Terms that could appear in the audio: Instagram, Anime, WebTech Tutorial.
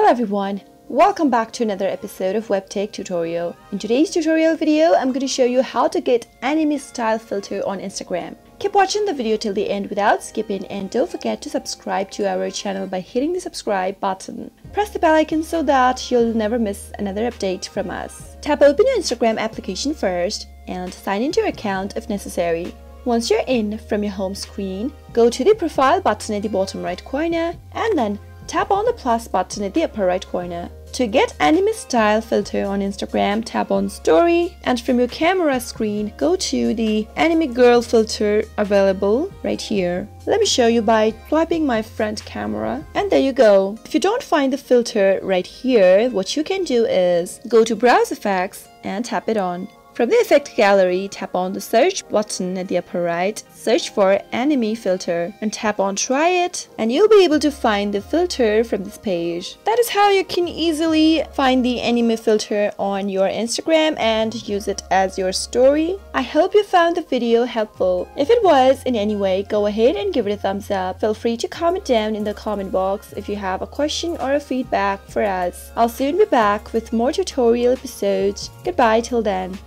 Hello everyone, welcome back to another episode of WebTech Tutorial. In today's tutorial video, I'm going to show you how to get anime style filter on Instagram. Keep watching the video till the end without skipping, and don't forget to subscribe to our channel by hitting the subscribe button. Press the bell icon so that you'll never miss another update from us. Tap open your Instagram application first and sign into your account if necessary. Once you're in, from your home screen, go to the profile button at the bottom right corner and then tap on the plus button at the upper right corner. To get anime style filter on Instagram, tap on story and from your camera screen, go to the anime girl filter available right here. Let me show you by swiping my front camera, and there you go. If you don't find the filter right here, what you can do is go to browse effects and tap it on. From the effect gallery, tap on the search button at the upper right, search for anime filter and tap on try it, and you'll be able to find the filter from this page. That is how you can easily find the anime filter on your Instagram and use it as your story. I hope you found the video helpful. If it was in any way, go ahead and give it a thumbs up. Feel free to comment down in the comment box if you have a question or a feedback for us. I'll soon be back with more tutorial episodes. Goodbye till then.